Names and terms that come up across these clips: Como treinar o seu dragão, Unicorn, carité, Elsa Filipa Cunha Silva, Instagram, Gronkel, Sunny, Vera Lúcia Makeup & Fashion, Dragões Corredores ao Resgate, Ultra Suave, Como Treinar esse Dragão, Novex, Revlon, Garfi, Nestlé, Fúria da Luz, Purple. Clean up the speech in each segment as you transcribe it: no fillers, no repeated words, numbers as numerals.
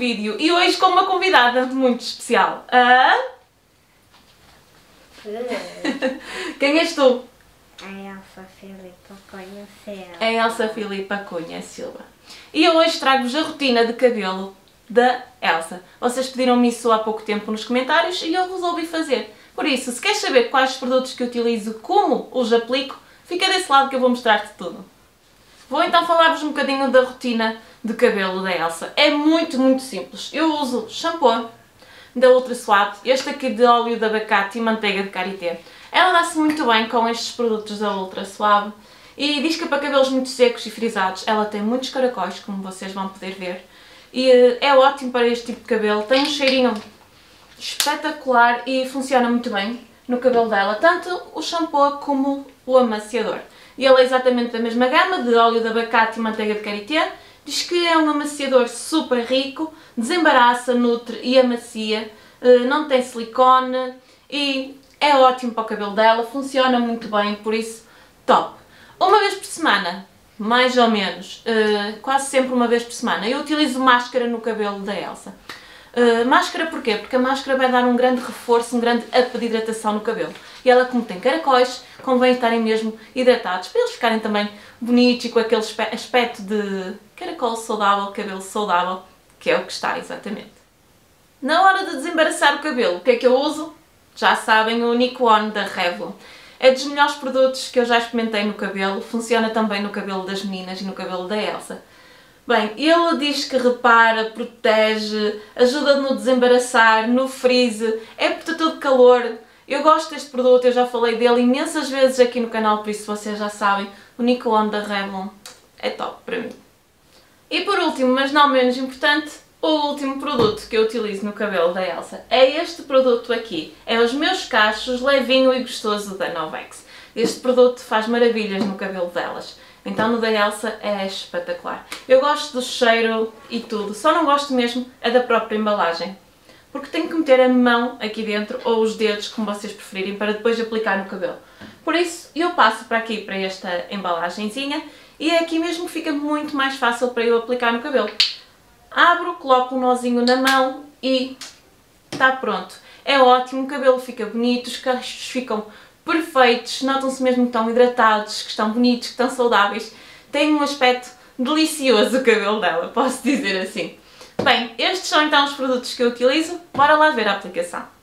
vídeo e hoje com uma convidada muito especial. Quem és tu? É Elsa Filipa Cunha Silva. É Elsa Filipa Cunha Silva. E eu hoje trago-vos a rotina de cabelo da Elsa. Vocês pediram-me isso há pouco tempo nos comentários e eu resolvi fazer. Por isso, se queres saber quais produtos que eu utilizo, como os aplico, fica desse lado que eu vou mostrar-te tudo. Vou então falar-vos um bocadinho da rotina de cabelo da Elsa. É muito simples. Eu uso shampoo da Ultra Suave, este aqui de óleo de abacate e manteiga de karité. Ela dá-se muito bem com estes produtos da Ultra Suave e diz que para cabelos muito secos e frisados ela tem muitos caracóis, como vocês vão poder ver. E é ótimo para este tipo de cabelo, tem um cheirinho espetacular e funciona muito bem no cabelo dela, tanto o shampoo como o amaciador. E ele é exatamente da mesma gama, de óleo de abacate e manteiga de karité. Diz que é um amaciador super rico, desembaraça, nutre e amacia, não tem silicone e é ótimo para o cabelo dela, funciona muito bem, por isso top! Uma vez por semana, mais ou menos, quase sempre uma vez por semana, eu utilizo máscara no cabelo da Elsa. Máscara porquê? Porque a máscara vai dar um grande reforço, um grande up de hidratação no cabelo. E ela, como tem caracóis, convém estarem mesmo hidratados, para eles ficarem também bonitos e com aquele aspecto de caracol saudável, cabelo saudável, que é o que está exatamente. Na hora de desembaraçar o cabelo, o que é que eu uso? Já sabem, o Unicorn da Revlon. É dos melhores produtos que eu já experimentei no cabelo, funciona também no cabelo das meninas e no cabelo da Elsa. Bem, ele diz que repara, protege, ajuda no desembaraçar, no frizz, é protetor de calor. Eu gosto deste produto, eu já falei dele imensas vezes aqui no canal, por isso vocês já sabem, o Unicorn da Revlon é top para mim. E por último, mas não menos importante, o último produto que eu utilizo no cabelo da Elsa é este produto aqui. É os meus cachos levinho e gostoso da Novex. Este produto faz maravilhas no cabelo delas. Então no da Elsa é espetacular. Eu gosto do cheiro e tudo, só não gosto mesmo é da própria embalagem. Porque tenho que meter a mão aqui dentro, ou os dedos, como vocês preferirem, para depois aplicar no cabelo. Por isso eu passo para aqui, para esta embalagenzinha, e é aqui mesmo que fica muito mais fácil para eu aplicar no cabelo. Abro, coloco um nozinho na mão e está pronto. É ótimo, o cabelo fica bonito, os cachos ficam perfeitos, notam-se mesmo que estão hidratados, que estão bonitos, que estão saudáveis. Tem um aspecto delicioso o cabelo dela, posso dizer assim. Bem, estes são então os produtos que eu utilizo, bora lá ver a aplicação.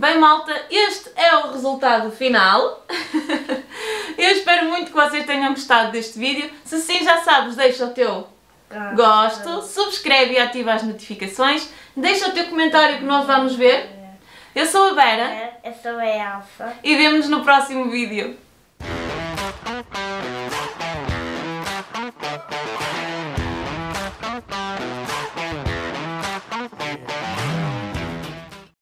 Bem, malta, este é o resultado final. Eu espero muito que vocês tenham gostado deste vídeo. Se sim, já sabes, deixa o teu gosto, subscreve e ativa as notificações, deixa o teu comentário que nós vamos ver. Eu sou a Vera. Eu sou a Elsa. E vemo-nos no próximo vídeo.